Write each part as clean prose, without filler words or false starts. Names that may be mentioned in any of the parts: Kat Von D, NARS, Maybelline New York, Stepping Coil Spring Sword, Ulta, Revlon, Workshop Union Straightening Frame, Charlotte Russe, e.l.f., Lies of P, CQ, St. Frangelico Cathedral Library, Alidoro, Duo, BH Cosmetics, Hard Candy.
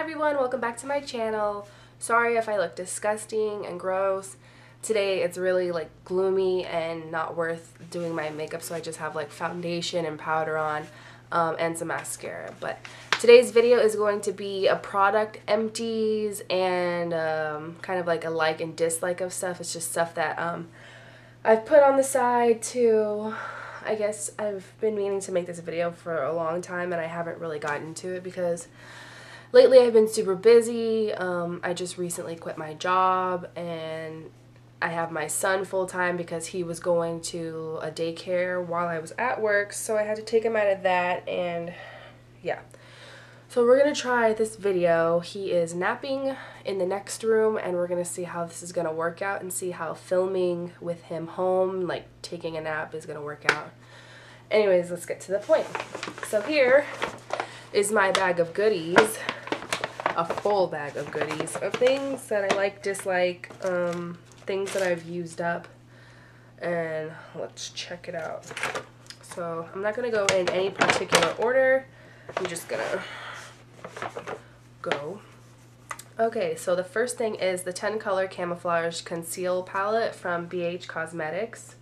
Hi everyone, welcome back to my channel. Sorry if I look disgusting and gross. Today it's really like gloomy and not worth doing my makeup, so I just have like foundation and powder on and some mascara. But today's video is going to be a product empties and kind of like a like and dislike of stuff. It's just stuff that I've put on the side to, I guess I've been meaning to make this video for a long time and I haven't really gotten to it because lately I've been super busy. I just recently quit my job and I have my son full-time because he was going to a daycare while I was at work, so I had to take him out of that. And yeah, so we're gonna try this video. He is napping in the next room and we're gonna see how this is gonna work out and see how filming with him home, like taking a nap, is gonna work out. Anyways, let's get to the point. So here is my bag of goodies. A full bag of goodies of things that I like, dislike, things that I've used up, and let's check it out. So I'm not gonna go in any particular order, I'm just gonna go. Okay, so the first thing is the 10 color camouflage conceal palette from BH Cosmetics.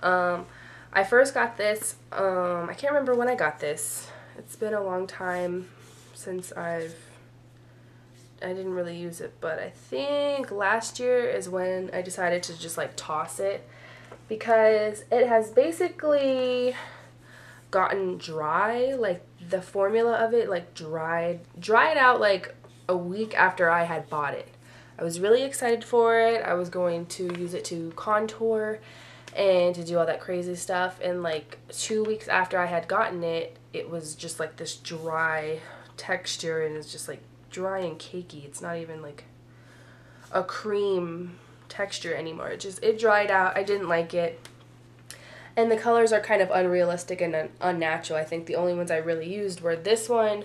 I first got this, I can't remember when I got this. It's been a long time since I didn't really use it, but I think last year is when I decided to just like toss it because it has basically gotten dry. Like the formula of it like dried out like a week after I had bought it. I was really excited for it. I was going to use it to contour and to do all that crazy stuff, and like 2 weeks after I had gotten it, it was just like this dry texture, and it's just like dry and cakey. It's not even like a cream texture anymore. It just, it dried out. I didn't like it, and the colors are kind of unrealistic and unnatural. I think the only ones I really used were this one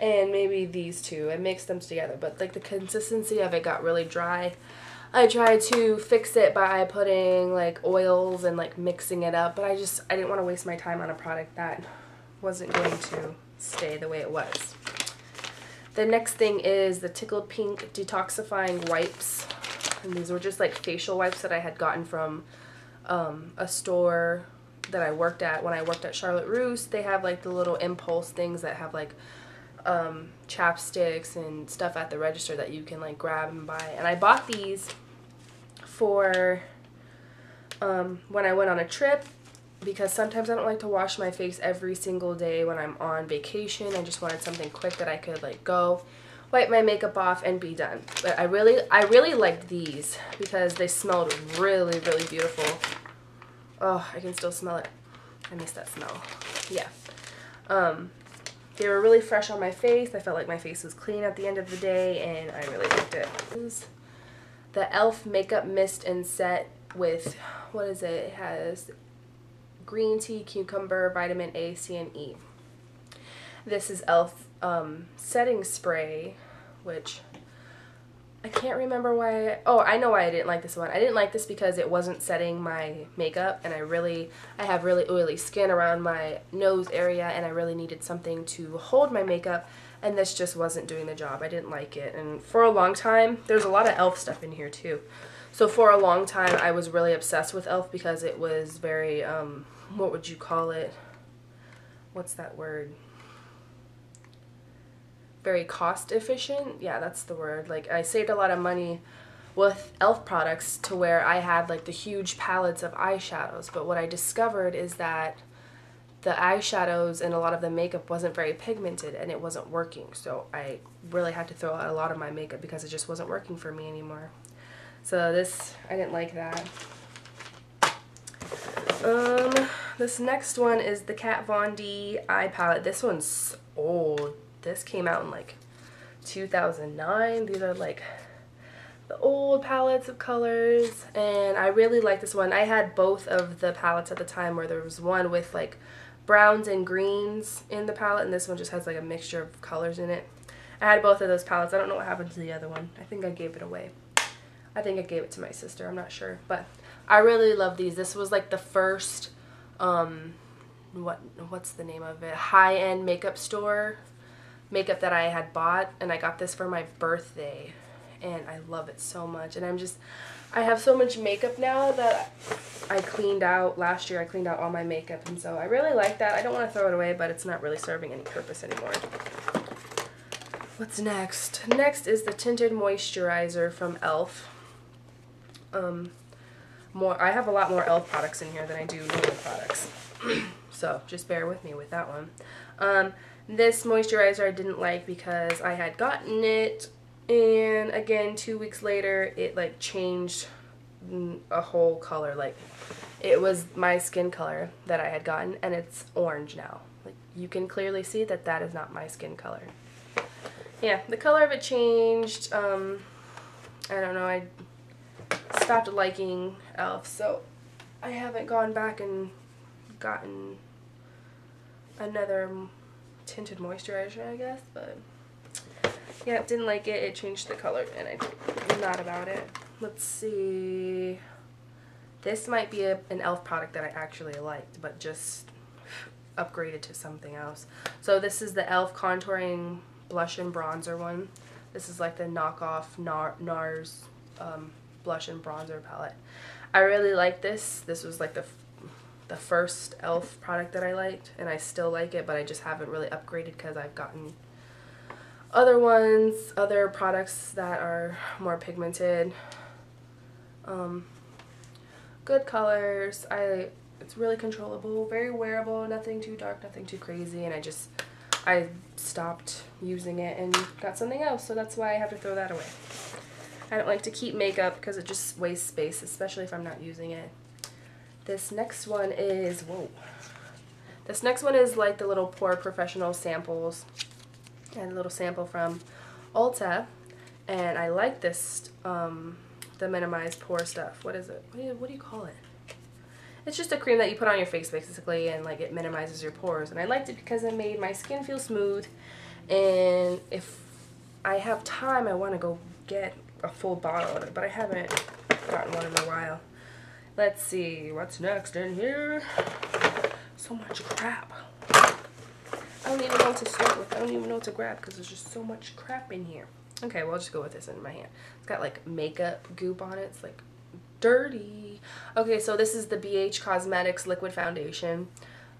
and maybe these two. I mixed them together, but like the consistency of it got really dry. I tried to fix it by putting like oils and like mixing it up, but I didn't want to waste my time on a product that wasn't going to stay the way it was. The next thing is the Tickled Pink Detoxifying Wipes, and these were just like facial wipes that I had gotten from a store that I worked at when I worked at Charlotte Russe. They have like the little impulse things that have like chapsticks and stuff at the register that you can like grab and buy, and I bought these for when I went on a trip, because sometimes I don't like to wash my face every single day when I'm on vacation. I just wanted something quick that I could like go wipe my makeup off and be done. But I really liked these because they smelled really, really beautiful. Oh, I can still smell it. I miss that smell. Yeah. They were really fresh on my face. I felt like my face was clean at the end of the day, and I really liked it. The e.l.f. Makeup Mist and Set with, what is it? It has green tea, cucumber, vitamin A, C, and E. This is e.l.f. Setting Spray, which I can't remember why. Oh, I know why I didn't like this one. I didn't like this because it wasn't setting my makeup, and I have really oily skin around my nose area, and I really needed something to hold my makeup, and this just wasn't doing the job. I didn't like it, and for a long time, there's a lot of e.l.f. stuff in here too. So for a long time, I was really obsessed with e.l.f. because it was very, what would you call it? What's that word? Very cost efficient? Yeah, that's the word. Like, I saved a lot of money with e.l.f. products to where I had like the huge palettes of eyeshadows. But what I discovered is that the eyeshadows and a lot of the makeup wasn't very pigmented and it wasn't working. So I really had to throw out a lot of my makeup because it just wasn't working for me anymore. So this, I didn't like that. This next one is the Kat Von D eye palette. This one's old. This came out in like 2009. These are like the old palettes of colors, and I really like this one. I had both of the palettes at the time, where there was one with like browns and greens in the palette, and this one just has like a mixture of colors in it. I had both of those palettes. I don't know what happened to the other one. I think I gave it away. I think I gave it to my sister, I'm not sure, but I really love these. This was like the first, what's the name of it, high-end makeup store makeup that I had bought, and I got this for my birthday, and I love it so much. And I have so much makeup now that I cleaned out last year. I cleaned out all my makeup, and so I really like that. I don't want to throw it away, but it's not really serving any purpose anymore. What's next? Next is the tinted moisturizer from e.l.f. I have a lot more e.l.f. products in here than I do Duo products, so just bear with me with that one. This moisturizer I didn't like because I had gotten it, and again 2 weeks later it like changed a whole color. Like, it was my skin color that I had gotten, and it's orange now. Like, you can clearly see that that is not my skin color. Yeah, the color of it changed. I don't know, I stopped liking e.l.f., so I haven't gone back and gotten another tinted moisturizer, I guess, but yeah, didn't like it. It changed the color, and I'm not about it. Let's see. This might be an e.l.f. product that I actually liked, but just upgraded to something else. So this is the e.l.f. contouring blush and bronzer one. This is like the knockoff NARS blush and bronzer palette. I really like this. This was like the first e.l.f. product that I liked, and I still like it, but I just haven't really upgraded because I've gotten other ones, other products that are more pigmented. Good colors. It's really controllable, very wearable, nothing too dark, nothing too crazy, and I stopped using it and got something else, so that's why I have to throw that away. I don't like to keep makeup because it just wastes space, especially if I'm not using it. This next one is, whoa. This next one is like the little Pore Professional samples. I had a little sample from Ulta, and I like this, the minimized pore stuff. What is it? What do you call it? It's just a cream that you put on your face, basically, and like it minimizes your pores. And I liked it because it made my skin feel smooth, and if I have time, I want to go get a full bottle of it, but I haven't gotten one in a while. Let's see, what's next in here? So much crap. I don't even know what to start with. I don't even know what to grab because there's just so much crap in here. Okay, well, I'll just go with this in my hand. It's got like makeup goop on it. It's like dirty. Okay, so this is the BH Cosmetics liquid foundation.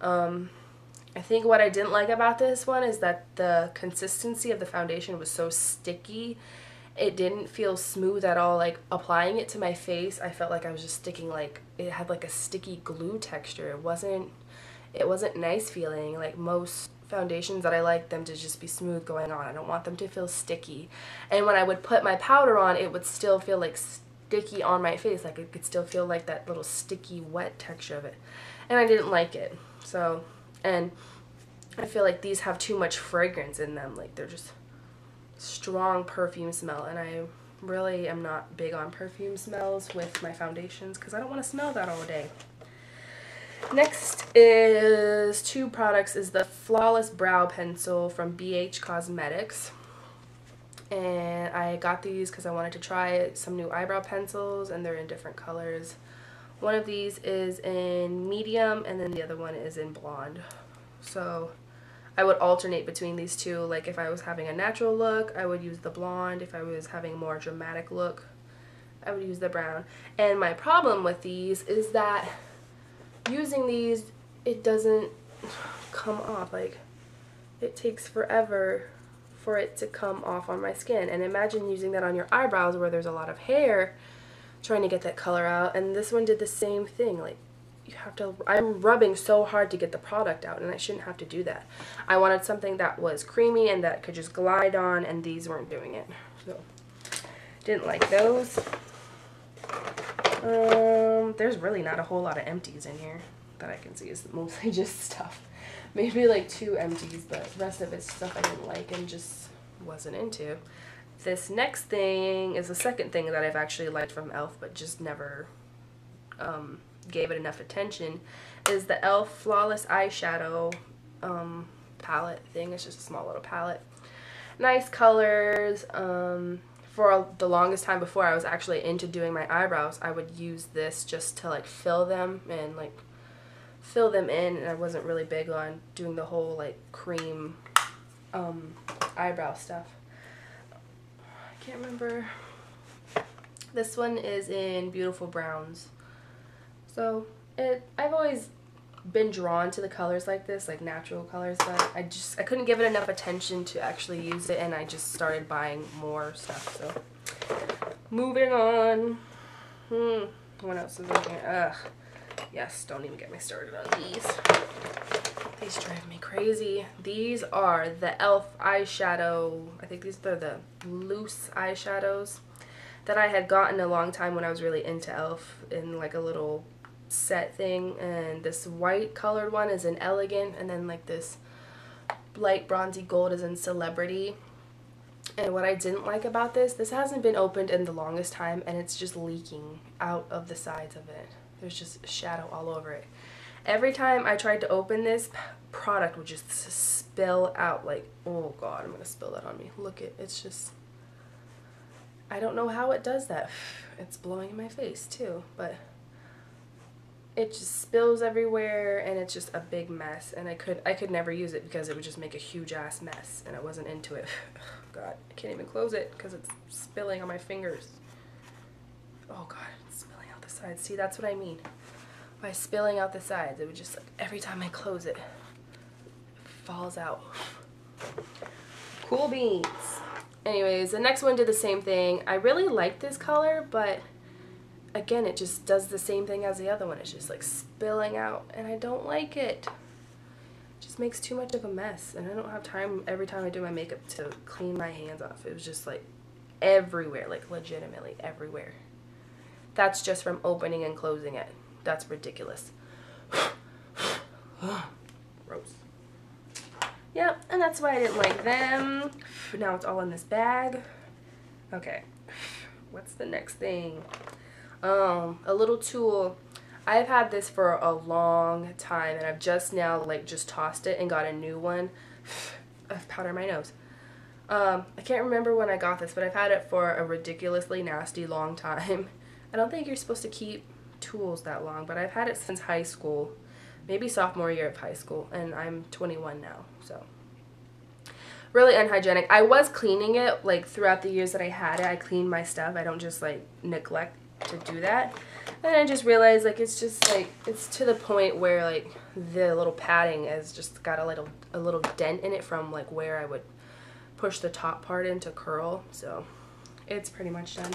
I think what I didn't like about this one is that the consistency of the foundation was so sticky. It didn't feel smooth at all. Like, applying it to my face, I felt like I was just sticking, like it had like a sticky glue texture. It wasn't nice feeling. Like, most foundations that I like them to just be smooth going on. I don't want them to feel sticky. And when I would put my powder on, it would still feel like sticky on my face. Like, it could still feel like that little sticky wet texture of it, and I didn't like it. So, and I feel like these have too much fragrance in them. Like, they're just strong perfume smell, and I really am not big on perfume smells with my foundations because I don't want to smell that all day. Next is two products, is the Flawless Brow Pencil from BH Cosmetics. And I got these because I wanted to try some new eyebrow pencils, and they're in different colors. One of these is in medium, and then the other one is in blonde. So I would alternate between these two. Like, if I was having a natural look, I would use the blonde. If I was having a more dramatic look, I would use the brown. And my problem with these is that using these, it doesn't come off. Like, it takes forever for it to come off on my skin. And imagine using that on your eyebrows where there's a lot of hair, trying to get that color out. And this one did the same thing. Like, you have to, I'm rubbing so hard to get the product out, and I shouldn't have to do that. I wanted something that was creamy and that could just glide on, and these weren't doing it. So, didn't like those. There's really not a whole lot of empties in here that I can see. It's mostly just stuff. Maybe like two empties, but the rest of it's stuff I didn't like and just wasn't into. This next thing is the second thing that I've actually liked from e.l.f., but just never gave it enough attention, is the e.l.f. Flawless Eyeshadow palette thing. It's just a small little palette. Nice colors. For the longest time before I was actually into doing my eyebrows, I would use this just to like fill them and like fill them in, and I wasn't really big on doing the whole like cream eyebrow stuff. I can't remember. This one is in Beautiful Browns. So I've always been drawn to the colors like this, like natural colors, but I couldn't give it enough attention to actually use it, and I just started buying more stuff. So moving on. What else is in here? Ugh. Yes, don't even get me started on these. These drive me crazy. These are the e.l.f. eyeshadow. I think these are the loose eyeshadows that I had gotten a long time when I was really into e.l.f. in like a little set thing. And this white colored one is in Elegant, and then like this light bronzy gold is in Celebrity. And what I didn't like about this hasn't been opened in the longest time, and it's just leaking out of the sides of it. There's just shadow all over it. Every time I tried to open this, product would just spill out. Like, oh god, I'm gonna spill that on me. Look it, it's just, I don't know how it does that. It's blowing in my face too, but it just spills everywhere, and it's just a big mess, and I could never use it because it would just make a huge ass mess, and I wasn't into it. God, I can't even close it because it's spilling on my fingers. Oh god, it's spilling out the sides. See, that's what I mean by spilling out the sides. It would just, like, every time I close it, it falls out. Cool beans. Anyways, the next one did the same thing. I really like this color, but again, it just does the same thing as the other one. It's just like spilling out, and I don't like it. It just makes too much of a mess, and I don't have time every time I do my makeup to clean my hands off. It was just like everywhere, like legitimately everywhere. That's just from opening and closing it. That's ridiculous. Gross. Yep, and that's why I didn't like them. Now it's all in this bag. Okay, what's the next thing? A little tool. I've had this for a long time, and I've just now like just tossed it and got a new one. I've powdered my nose. I can't remember when I got this, but I've had it for a ridiculously nasty long time. I don't think you're supposed to keep tools that long, but I've had it since high school, maybe sophomore year of high school, and I'm 21 now, so really unhygienic. I was cleaning it like throughout the years that I had it. I cleaned my stuff. I don't just like neglect to do that. And I just realized, like, it's just like, it's to the point where like the little padding has just got a little dent in it from like where I would push the top part in to curl. So it's pretty much done.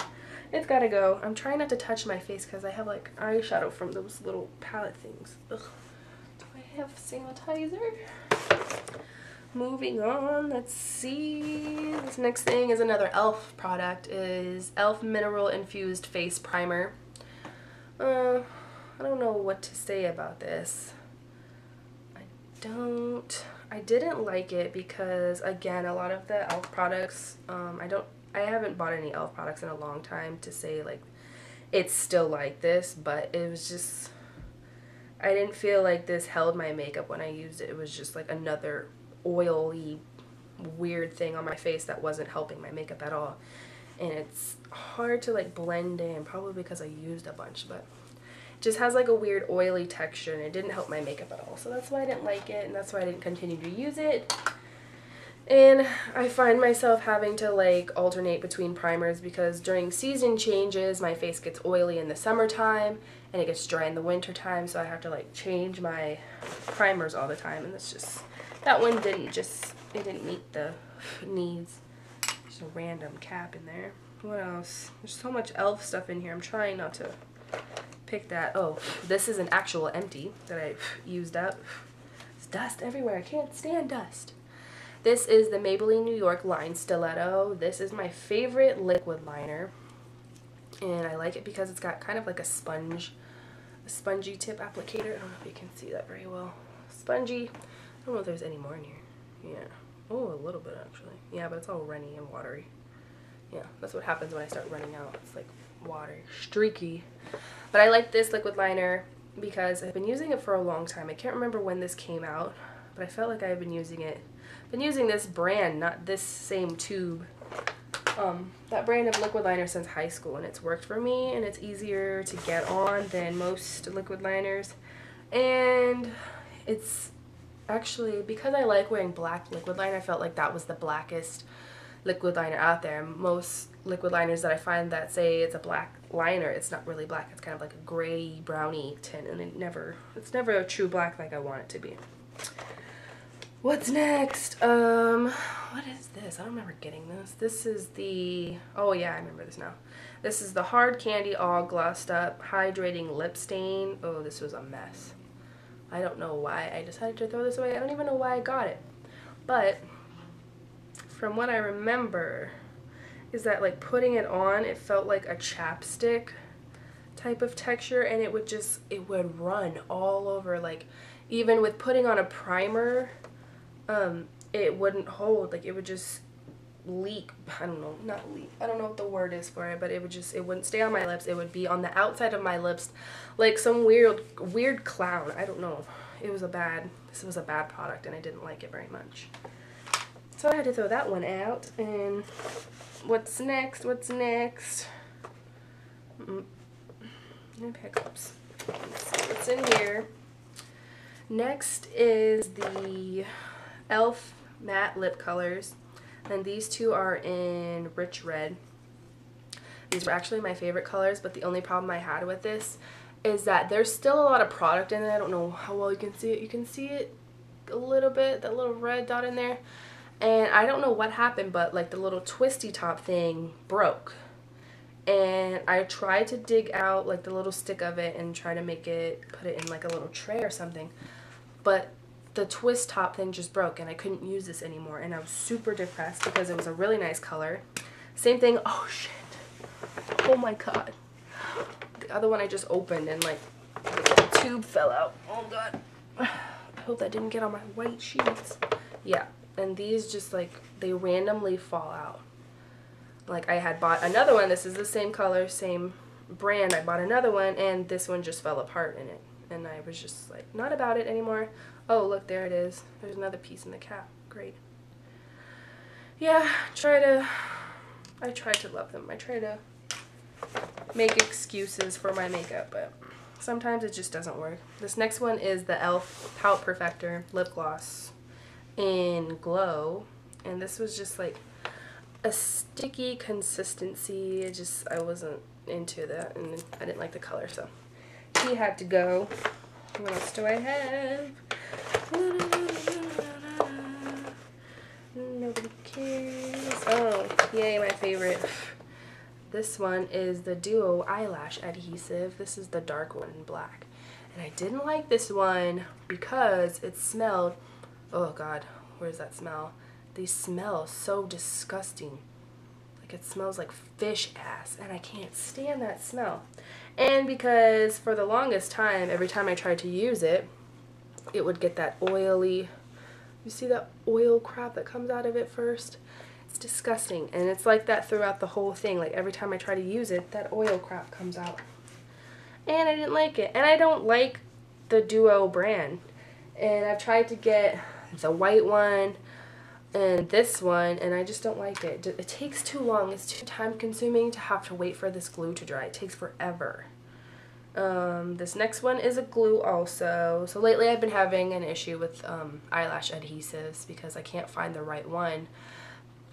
It's gotta go. I'm trying not to touch my face because I have like eyeshadow from those little palette things. Ugh. Do I have sanitizer? Moving on, let's see. This next thing is another e.l.f. product. Is e.l.f. Mineral Infused Face Primer. I don't know what to say about this. I didn't like it because, again, a lot of the e.l.f. products, I haven't bought any e.l.f. products in a long time to say like it's still like this, but it was just, I didn't feel like this held my makeup when I used it. It was just like another oily weird thing on my face that wasn't helping my makeup at all, and it's hard to like blend in, probably because I used a bunch, but it just has like a weird oily texture, and it didn't help my makeup at all. So that's why I didn't like it, and that's why I didn't continue to use it. And I find myself having to like alternate between primers because during season changes my face gets oily in the summertime and it gets dry in the wintertime, so I have to like change my primers all the time, and it's just, that one didn't meet the needs. Just a random cap in there. What else? There's so much e.l.f. stuff in here. I'm trying not to pick that. Oh, this is an actual empty that I used up. There's dust everywhere. I can't stand dust. This is the Maybelline New York line Stiletto. This is my favorite liquid liner, and I like it because it's got kind of like a spongy tip applicator. I don't know if you can see that very well. Spongy. I don't know if there's any more in here. Yeah. Oh, a little bit actually. Yeah, but it's all runny and watery. Yeah, that's what happens when I start running out. It's like water, streaky. But I like this liquid liner because I've been using it for a long time. I can't remember when this came out, but I felt like I've been using it. Been using this brand, not this same tube. That brand of liquid liner since high school, and it's worked for me, and it's easier to get on than most liquid liners, and it's actually, because I like wearing black liquid liner, I felt like that was the blackest liquid liner out there. Most liquid liners that I find that say it's a black liner, it's not really black. It's kind of like a gray browny tint, and it's never a true black like I want it to be. What's next? What is this? I don't remember getting this. This is the, oh yeah, I remember this now. This is the Hard Candy All Glossed Up Hydrating Lip Stain. Oh, this was a mess. I don't know why I decided to throw this away. I don't even know why I got it. But from what I remember is that, like, putting it on, it felt like a chapstick type of texture, and it would just, it would run all over. Like, even with putting on a primer, it wouldn't hold. Like, it would just leak. I don't know, not leak, I don't know what the word is for it, but it would just, it wouldn't stay on my lips. It would be on the outside of my lips like some weird clown. I don't know. It was a bad, this was a bad product, and I didn't like it very much. So I had to throw that one out. And what's next? What's next? Pickups. Let's see what's in here. Next is the e.l.f. matte lip colors, and these two are in rich red. These were actually my favorite colors, but the only problem I had with this is that there's still a lot of product in it. I don't know how well you can see it. You can see it a little bit, that little red dot in there. And I don't know what happened, but like the little twisty top thing broke. And I tried to dig out like the little stick of it and try to make it, put it in like a little tray or something. But the twist top thing just broke, and I couldn't use this anymore. And I was super depressed because it was a really nice color. Same thing. Oh shit. Oh my god. The other one I just opened and like the tube fell out. Oh god. I hope that didn't get on my white sheets. Yeah. And these just, like, they randomly fall out. Like, I had bought another one. This is the same color, same brand. I bought another one, and this one just fell apart in it. And I was just, like, not about it anymore. Oh, look, there it is. There's another piece in the cap. Great. Yeah, I try to love them. I try to make excuses for my makeup, but sometimes it just doesn't work. This next one is the e.l.f. Pout Perfector Lip Gloss in Glow, and this was just like a sticky consistency. It just, I wasn't into that, and I didn't like the color, so he had to go. What else do I have? Nobody cares. Oh, yay, my favorite. This one is the Duo eyelash adhesive. This is the dark one in black, and I didn't like this one because it smelled, oh god, where's that smell? They smell so disgusting. Like, it smells like fish ass, and I can't stand that smell. And because for the longest time, every time I tried to use it, it would get that oily, you see that oil crap that comes out of it first? It's disgusting, and it's like that throughout the whole thing. Like, every time I try to use it, that oil crap comes out. And I didn't like it, and I don't like the Duo brand. And I've tried to get the white one and this one, and I just don't like it. It takes too long. It's too time consuming to have to wait for this glue to dry. It takes forever. This next one is a glue also. So lately I've been having an issue with eyelash adhesives because I can't find the right one.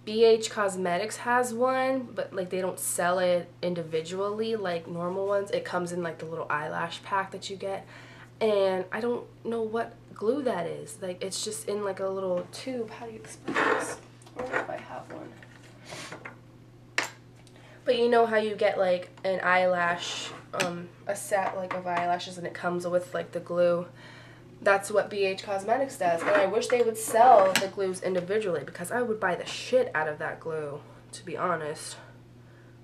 BH Cosmetics has one, but like they don't sell it individually like normal ones. It comes in like the little eyelash pack that you get. And I don't know what glue that is. Like, it's just in like a little tube. How do you explain this? Or if I have one. But you know how you get like an eyelash, a set like of eyelashes, and it comes with like the glue. That's what BH Cosmetics does. And I wish they would sell the glues individually because I would buy the shit out of that glue, to be honest.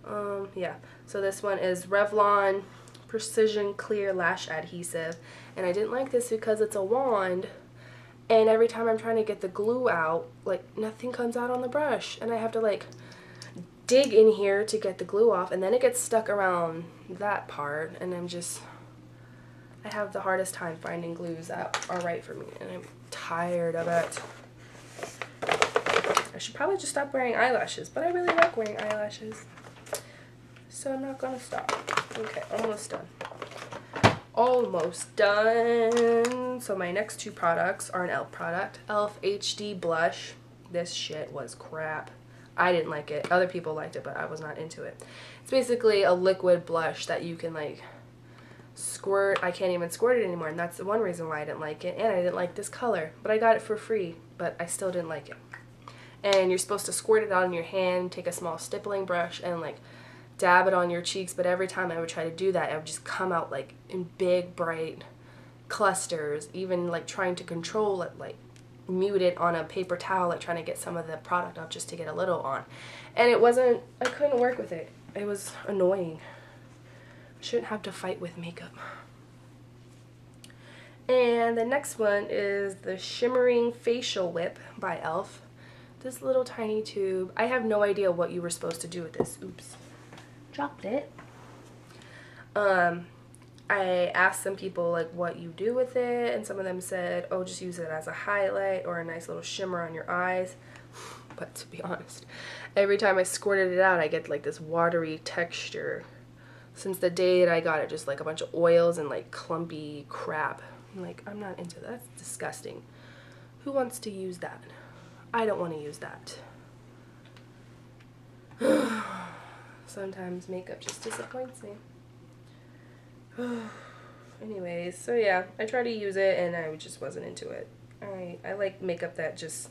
Yeah. So this one is Revlon Precision Clear Lash Adhesive, and I didn't like this because it's a wand, and every time I'm trying to get the glue out, like, nothing comes out on the brush, and I have to like dig in here to get the glue off, and then it gets stuck around that part, and I'm just, I have the hardest time finding glues that are right for me, and I'm tired of it. I should probably just stop wearing eyelashes, but I really like wearing eyelashes, so I'm not gonna stop. Okay, almost done. almost done. So my next two products are an e.l.f. product. e.l.f. HD Blush. This shit was crap. I didn't like it. Other people liked it, but I was not into it. It's basically a liquid blush that you can like squirt. I can't even squirt it anymore, and that's the one reason why I didn't like it. And I didn't like this color, but I got it for free, but I still didn't like it. And you're supposed to squirt it out on your hand, take a small stippling brush, and like dab it on your cheeks. But every time I would try to do that, it would just come out like in big, bright clusters. Even like trying to control it, like mute it on a paper towel, like trying to get some of the product off just to get a little on. And it wasn't, I couldn't work with it. It was annoying. I shouldn't have to fight with makeup. And the next one is the Shimmering Facial Whip by e.l.f. This little tiny tube. I have no idea what you were supposed to do with this. Oops. Dropped it. I asked some people like what you do with it, and some of them said, oh, just use it as a highlight or a nice little shimmer on your eyes. But to be honest, every time I squirted it out, I get like this watery texture. Since the day that I got it, just like a bunch of oils and like clumpy crap. I'm like, I'm not into that. That's disgusting. Who wants to use that? I don't want to use that. Sometimes makeup just disappoints me. Anyways, so yeah, I tried to use it and I just wasn't into it. I like makeup that just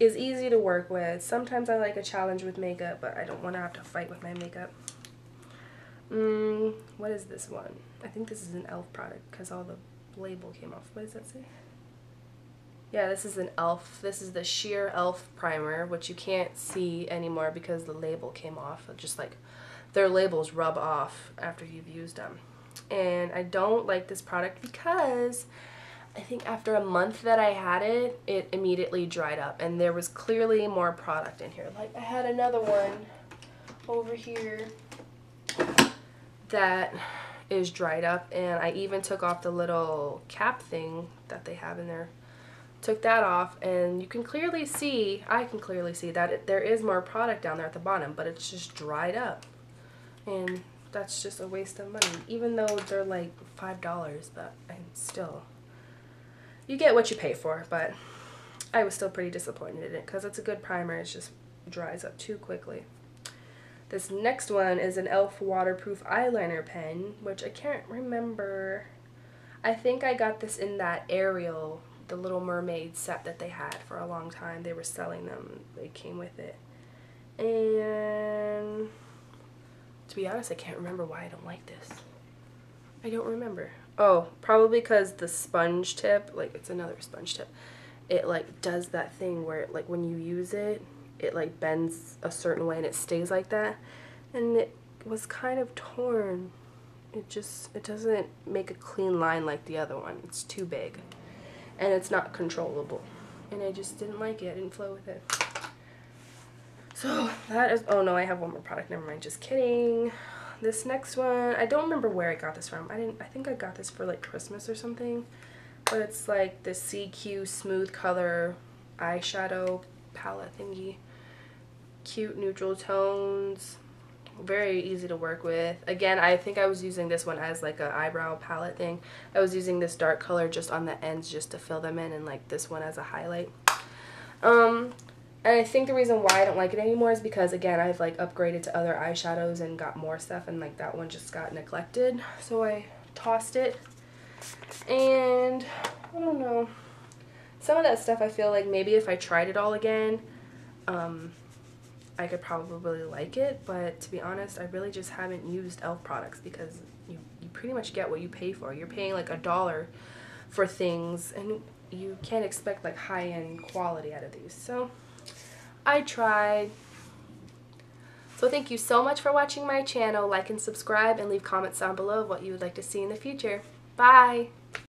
is easy to work with. Sometimes I like a challenge with makeup, but I don't want to have to fight with my makeup. What is this one? I think this is an e.l.f. product because all the label came off. What does that say? Yeah, this is an e.l.f. This is the sheer e.l.f. primer, which you can't see anymore because the label came off. Just like their labels rub off after you've used them. And I don't like this product because I think after a month that I had it, it immediately dried up. And there was clearly more product in here. Like I had another one over here that is dried up. And I even took off the little cap thing that they have in there. Took that off, and you can clearly see, I can clearly see that there is more product down there at the bottom, but it's just dried up. And that's just a waste of money, even though they're like $5, but I'm still, you get what you pay for, but I was still pretty disappointed in it because it's a good primer, it just dries up too quickly. This next one is an e.l.f. waterproof eyeliner pen, which I can't remember. I think I got this in that Ariel, the Little Mermaid set that they had for a long time. They were selling them. They came with it. And to be honest, I can't remember why I don't like this. I don't remember. Oh, probably because the sponge tip, like it's another sponge tip, it like does that thing where it, like when you use it, it like bends a certain way and it stays like that. And it was kind of torn. It doesn't make a clean line like the other one. It's too big. And it's not controllable. And I just didn't like it. I didn't flow with it. So that is, oh no, I have one more product. Never mind, just kidding. This next one, I don't remember where I got this from. I think I got this for like Christmas or something. But it's like the CQ smooth color eyeshadow palette thingy. Cute neutral tones. Very easy to work with. Again, I think I was using this one as like an eyebrow palette thing. I was using this dark color just on the ends just to fill them in, and like this one as a highlight. And I think the reason why I don't like it anymore is because, again, I've like upgraded to other eyeshadows and got more stuff, and like that one just got neglected. So I tossed it. And I don't know. Some of that stuff I feel like maybe if I tried it all again, I could probably like it, but to be honest, I really just haven't used e.l.f. products because you pretty much get what you pay for. You're paying like $1 for things, and you can't expect like high-end quality out of these. So I tried. So thank you so much for watching my channel. Like and subscribe, and leave comments down below of what you would like to see in the future. Bye!